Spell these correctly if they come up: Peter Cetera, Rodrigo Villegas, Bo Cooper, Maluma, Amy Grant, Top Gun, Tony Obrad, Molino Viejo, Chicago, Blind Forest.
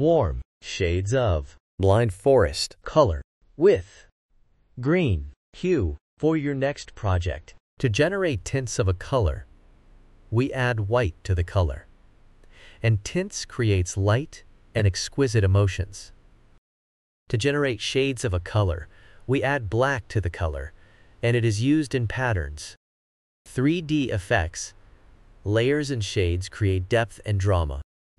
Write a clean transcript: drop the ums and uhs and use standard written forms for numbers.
warm shades of Blind Forest color with green hue for your next project. To generate tints of a color, we add white to the color, and tints creates light and exquisite emotions. To generate shades of a color, we add black to the color, and it is used in patterns. 3D effects, layers and shades create depth and drama.